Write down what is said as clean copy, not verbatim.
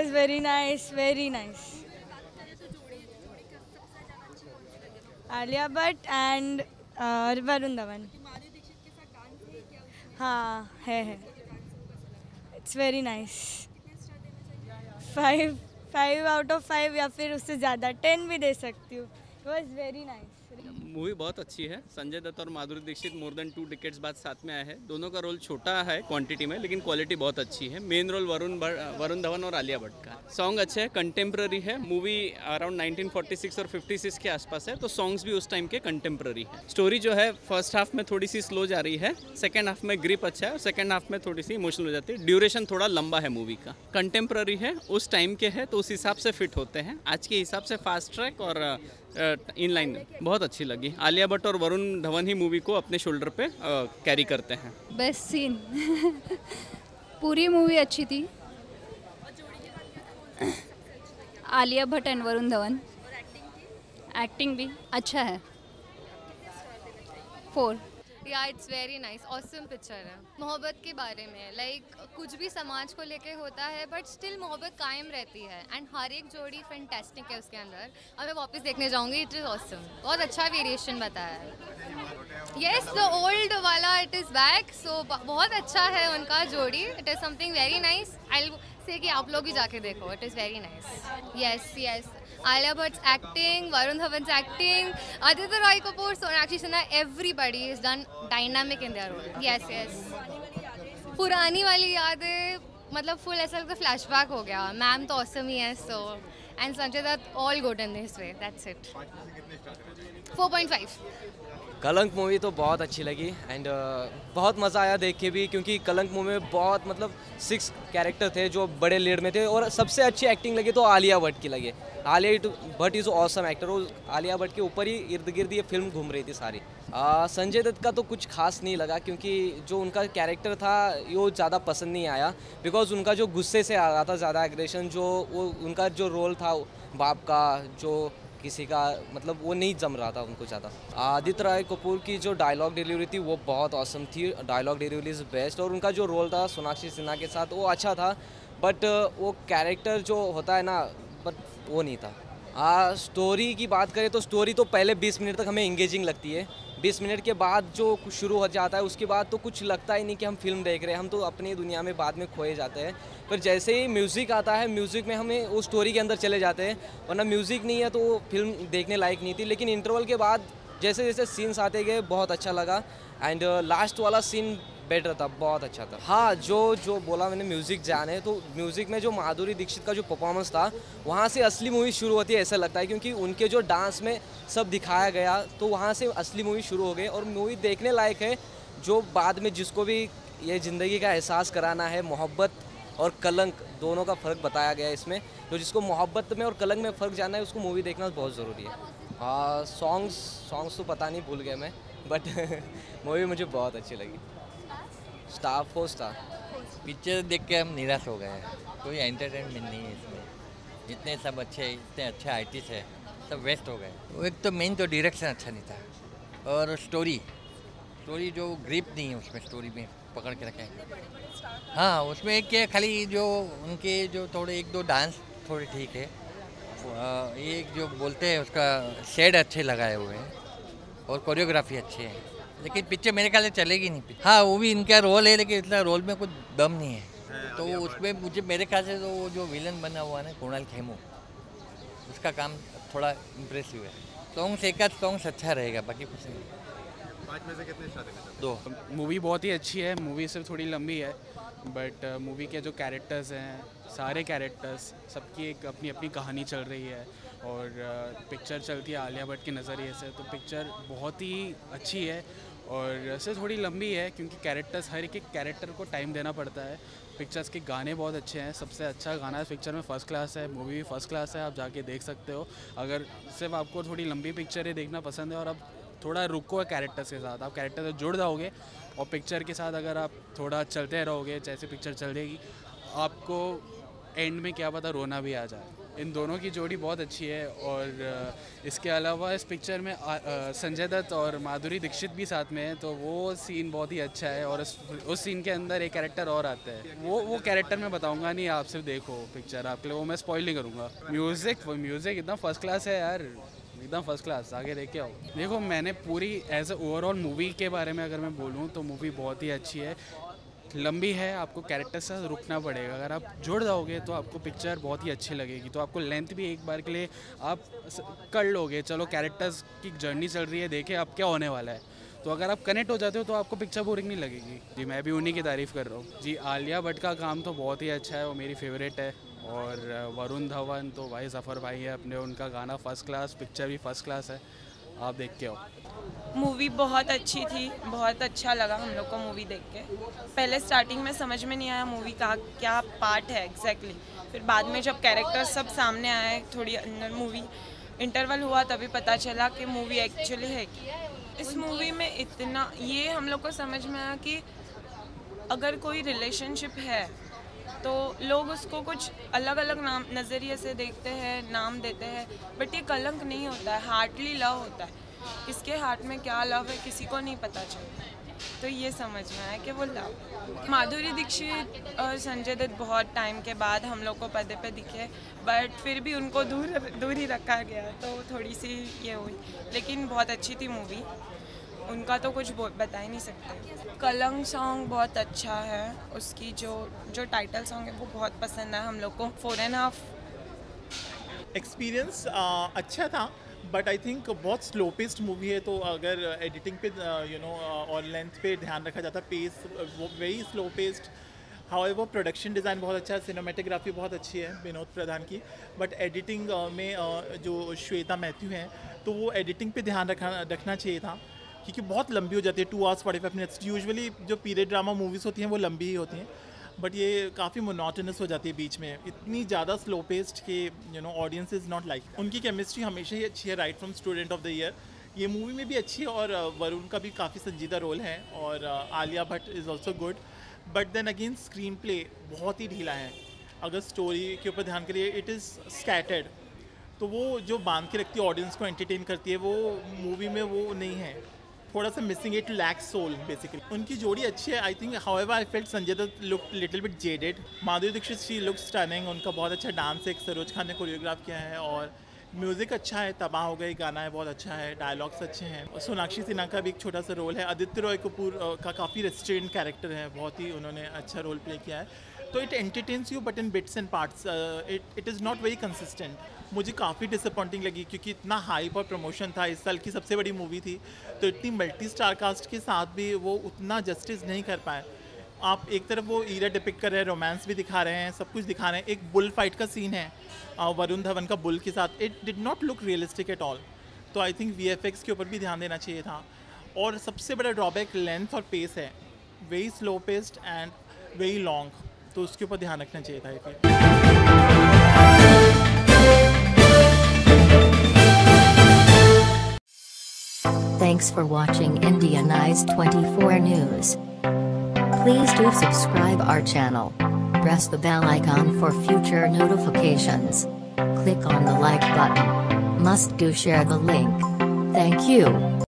was very nice, very nice. Alia Bhatt and Varun Dhawan. हाँ है it's very nice. 5 out of 5 या फिर उससे ज़्यादा 10 भी दे सकती हूँ. It was very nice. Movie बहुत अच्छी है. संजय दत्त और Madhuri Dixit more than 2 decades बाद साथ में आए हैं. दोनों का रोल छोटा है क्वांटिटी में लेकिन क्वालिटी बहुत अच्छी है. मेन रोल वरुण धवन और आलिया भट्ट का. सॉन्ग अच्छे है, कंटेम्प्ररी है. मूवी अराउंड 1946 और 56 के आसपास है तो सॉन्ग्स भी उस टाइम के कंटेम्प्ररी है. स्टोरी जो है फर्स्ट हाफ में थोड़ी सी स्लो जा रही है, सेकेंड हाफ में ग्रिप अच्छा है और सेकेंड हाफ में थोड़ी सी इमोशनल हो जाती है. ड्यूरेशन थोड़ा लंबा है मूवी का. कंटेम्प्ररी है, उस टाइम के है तो उस हिसाब से फिट होते हैं. आज के हिसाब से फास्ट ट्रैक और इनलाइन बहुत अच्छी लगी. आलिया भट्ट और वरुण धवन ही मूवी को अपने शोल्डर पे कैरी करते हैं. बेस्ट सीन पूरी मूवी अच्छी थी. आलिया भट्ट एंड वरुण धवन एक्टिंग भी अच्छा है. 4. या it's very nice. Awesome picture है. मोहब्बत के बारे में कुछ भी समाज को लेके होता है बट स्टिल मोहब्बत कायम रहती है एंड हर एक जोड़ी फैंटास्टिक है उसके अंदर. अब मैं वापस देखने जाऊंगी. It is awesome. बहुत अच्छा वेरिएशन बताया है. येस द ओल्ड वाला इट इज़ बैक. सो बहुत अच्छा है उनका जोड़ी. It is something very nice. I say कि आप लोग ही जाके देखो. It is very nice. Yes yes. Alia Bhatt's acting, Varun Dhawan's acting, Aditya Roy Kapur, Sonakshi Sinha, everybody has done dynamic in their role. Yes, yes. पुरानी वाली यादें मतलब फुल ऐसा लगता फ्लैशबैक हो गया. मैम तो awesome ही है. So and Sanjay Dutt all good in his way. That's it. 4.5. कलंक मूवी तो बहुत अच्छी लगी एंड बहुत मज़ा आया देख के भी क्योंकि कलंक मूवी में बहुत मतलब 6 कैरेक्टर थे जो बड़े लीड में थे और सबसे अच्छी एक्टिंग लगी तो आलिया भट्ट की लगी. Alia Bhatt is awesome actor. और आलिया भट्ट के ऊपर ही इर्द गिर्द ये फिल्म घूम रही थी सारी. संजय दत्त का तो कुछ खास नहीं लगा क्योंकि जो उनका कैरेक्टर था वो ज़्यादा पसंद नहीं आया बिकॉज उनका जो गुस्से से आ रहा था ज़्यादा एग्रेशन जो वो उनका जो रोल था बाप का जो किसी का मतलब वो नहीं जम रहा था उनको ज़्यादा. आदित्य रॉय कपूर की जो डायलॉग डिलीवरी थी वो बहुत ऑसम थी. Dialogue delivery is best. और उनका जो रोल था सोनाक्षी सिन्हा के साथ वो अच्छा था बट वो कैरेक्टर जो होता है ना बट वो नहीं था. स्टोरी की बात करें तो स्टोरी तो पहले 20 मिनट तक हमें इंगेजिंग लगती है. 20 मिनट के बाद जो शुरू हो जाता है उसके बाद तो कुछ लगता ही नहीं कि हम फिल्म देख रहे हैं. हम तो अपनी दुनिया में बाद में खोए जाते हैं. पर जैसे ही म्यूज़िक आता है म्यूज़िक में हमें वो स्टोरी के अंदर चले जाते हैं वरना म्यूज़िक नहीं है तो वो फिल्म देखने लायक नहीं थी. लेकिन इंटरवल के बाद जैसे जैसे सीन्स आते गए बहुत अच्छा लगा एंड लास्ट वाला सीन बेटर था, बहुत अच्छा था. हाँ जो बोला मैंने म्यूज़िक जाने तो म्यूज़िक में जो माधुरी दीक्षित का जो परफॉर्मेंस था वहाँ से असली मूवी शुरू होती है ऐसा लगता है क्योंकि उनके जो डांस में सब दिखाया गया तो वहाँ से असली मूवी शुरू हो गई. और मूवी देखने लायक है जो बाद में जिसको भी ये ज़िंदगी का एहसास कराना है. मोहब्बत और कलंक दोनों का फ़र्क बताया गया है इसमें. तो जिसको मोहब्बत में और कलंक में फ़र्क जानना है उसको मूवी देखना बहुत ज़रूरी है. सॉन्ग्स तो पता नहीं भूल गया मैं बट मूवी मुझे बहुत अच्छी लगी. स्टार पिक्चर देख के हम निराश हो गए हैं. कोई एंटरटेनमेंट नहीं है इसमें. जितने सब अच्छे इतने अच्छे आर्टिस्ट है सब वेस्ट हो गए. वो एक तो मेन तो डायरेक्शन अच्छा नहीं था और स्टोरी जो ग्रिप नहीं है उसमें. स्टोरी में पकड़ के रखे हैं. हाँ उसमें एक क्या खाली जो उनके जो थोड़े 1-2 डांस थोड़े ठीक है. ये जो बोलते हैं उसका शेड अच्छे लगाए हुए हैं और कोरियोग्राफी अच्छी है. लेकिन पिक्चर मेरे ख्याल से चलेगी नहीं. हाँ वो भी इनका रोल है लेकिन इतना रोल में कुछ दम नहीं है. तो उसमें मुझे मेरे ख्याल से तो वो जो विलन बना हुआ ना कुणाल खेमू उसका काम थोड़ा इम्प्रेसिव है. सॉन्ग्स 1-2 सॉन्ग्स अच्छा रहेगा बाकी कुछ नहीं. 5 में से कितने स्टार देना चाहते हो? 2. मूवी बहुत ही अच्छी है. मूवी सिर्फ थोड़ी लंबी है बट मूवी के जो कैरेक्टर्स हैं सारे कैरेक्टर्स सबकी एक अपनी अपनी कहानी चल रही है और पिक्चर चलती है आलिया भट्ट के नज़रिए से. तो पिक्चर बहुत ही अच्छी है और सिर्फ थोड़ी लंबी है क्योंकि कैरेक्टर्स हर एक कैरेक्टर को टाइम देना पड़ता है. पिक्चर्स के गाने बहुत अच्छे हैं. सबसे अच्छा गाना इस पिक्चर में फर्स्ट क्लास है. मूवी भी फर्स्ट क्लास है. आप जाके देख सकते हो अगर सिर्फ आपको थोड़ी लंबी पिक्चरें देखना पसंद है और आप थोड़ा रुको कैरेक्टर्स के साथ आप कैरेक्टर से जुड़ जाओगे और पिक्चर के साथ अगर आप थोड़ा चलते रहोगे जैसे पिक्चर चलेगी आपको एंड में क्या पता रोना भी आ जाए. इन दोनों की जोड़ी बहुत अच्छी है। और इसके अलावा इस पिक्चर में संजय दत्त और माधुरी दीक्षित भी साथ में है, तो वो सीन बहुत ही अच्छा है। और उस सीन के अंदर एक कैरेक्टर और आता है, वो कैरेक्टर मैं बताऊंगा नहीं, आप सिर्फ देखो पिक्चर, आपके लिए वो मैं स्पॉइल नहीं करूँगा। म्यूज़िक इतना फर्स्ट क्लास है यार, एकदम फर्स्ट क्लास, आगे लेके आओ। देखो मैंने पूरी एज ए ओवरऑल मूवी के बारे में अगर मैं बोलूँ तो मूवी बहुत ही अच्छी है, लंबी है, आपको कैरेक्टर से रुकना पड़ेगा। अगर आप जुड़ जाओगे तो आपको पिक्चर बहुत ही अच्छी लगेगी, तो आपको लेंथ भी एक बार के लिए आप कर लोगे, चलो कैरेक्टर्स की जर्नी चल रही है, देखे आप क्या होने वाला है। तो अगर आप कनेक्ट हो जाते हो तो आपको पिक्चर बोरिंग नहीं लगेगी। जी मैं भी उन्हीं की तारीफ़ कर रहा हूँ। जी आलिया भट्ट का काम तो बहुत ही अच्छा है, वो मेरी फेवरेट है। और वरुण धवन तो भाई ज़फ़र भाई है अपने, उनका गाना फर्स्ट क्लास, पिक्चर भी फर्स्ट क्लास है, आप देख के आओ। मूवी बहुत अच्छी थी, बहुत अच्छा लगा हम लोग को मूवी देख के। पहले स्टार्टिंग में समझ में नहीं आया मूवी का क्या पार्ट है एग्जैक्टली फिर बाद में जब कैरेक्टर सब सामने आए, थोड़ी अंदर मूवी इंटरवल हुआ तभी पता चला कि मूवी एक्चुअली है क्या। इस मूवी में इतना ये हम लोग को समझ में आया कि अगर कोई रिलेशनशिप है तो लोग उसको कुछ अलग अलग नाम नज़रिए से देखते हैं, नाम देते हैं, बट ये कलंक नहीं होता है, हार्टली लव होता है। किसके हार्ट में क्या लव है किसी को नहीं पता चलता, तो ये समझ में आया कि वो लव। माधुरी दीक्षित और संजय दत्त बहुत टाइम के बाद हम लोग को पर्दे पे दिखे, बट फिर भी उनको दूर ही रखा गया, तो थोड़ी सी ये हुई, लेकिन बहुत अच्छी थी मूवी। उनका तो कुछ बता ही नहीं सकते। कलंक सॉन्ग बहुत अच्छा है, उसकी जो टाइटल सॉन्ग है वो बहुत पसंद है हम लोग को। 4.5 एक्सपीरियंस अच्छा था, बट आई थिंक बहुत स्लो पेस्ड मूवी है, तो अगर एडिटिंग पे और लेंथ पे ध्यान रखा जाता, pace very slow paced. However production design बहुत अच्छा है, सिनेमेटोग्राफी बहुत अच्छी है विनोद प्रधान की, बट एडिटिंग में जो श्वेता मैथ्यू हैं तो वो एडिटिंग पे ध्यान रखना चाहिए था, क्योंकि बहुत लंबी हो जाती है 2 hours 45 minutes। यूजुअली जो पीरियड ड्रामा मूवीज़ होती हैं वो लंबी ही होती हैं, बट ये काफ़ी मोनोटनस हो जाती है बीच में, इतनी ज़्यादा स्लो पेस्ट के ऑडियंस इज़ नॉट लाइक। उनकी केमिस्ट्री हमेशा ही अच्छी है, right from student of the year, ये मूवी में भी अच्छी है। और वरुण का भी काफ़ी संजीदा रोल है, और Alia Bhatt is also good, but then again screenplay बहुत ही ढीला है। अगर स्टोरी के ऊपर ध्यान करिए, इट इज़ स्कैटर्ड, तो वो जो बांध के रखती है ऑडियंस को, एंटरटेन करती है, वो मूवी में वो नहीं है, थोड़ा सा missing, it lacks soul basically. उनकी जोड़ी अच्छी है I think. However I felt Sanjay Dutt look little bit jaded, Madhuri Dixit she looks stunning, उनका बहुत अच्छा डांस है, सरोज खान ने कोरियोग्राफ किया है, और म्यूज़िक अच्छा है, तबाह हो गई गाना है बहुत अच्छा है, डायलॉग्स अच्छे हैं, और सोनाक्षी सिन्हा का भी एक छोटा सा रोल है। आदित्य रॉय कपूर का काफ़ी रेस्ट्रेंट कैरेक्टर है, बहुत ही उन्होंने अच्छा रोल प्ले किया है, तो it entertains you but in bits and parts, it is not very consistent. मुझे काफ़ी डिसअपॉइंटिंग लगी, क्योंकि इतना हाइप और प्रमोशन था, इस साल की सबसे बड़ी मूवी थी, तो इतनी मल्टी स्टार कास्ट के साथ भी वो उतना जस्टिस नहीं कर पाए। आप एक तरफ वो ईरा डिपिक्ट कर रहे हैं, रोमांस भी दिखा रहे हैं, सब कुछ दिखा रहे हैं, एक बुल फाइट का सीन है वरुण धवन का बुल के साथ, it did not look realistic at all, तो आई थिंक VFX के ऊपर भी ध्यान देना चाहिए था। और सबसे बड़ा ड्रॉबैक लेंथ और पेस है, very slow paced and very long, तो उसके ऊपर ध्यान रखना चाहिए था। Thanks for watching Indian Eyes 24 News. Please do subscribe our channel. Press the bell icon for future notifications. Click on the like button. Must do share the link. Thank you.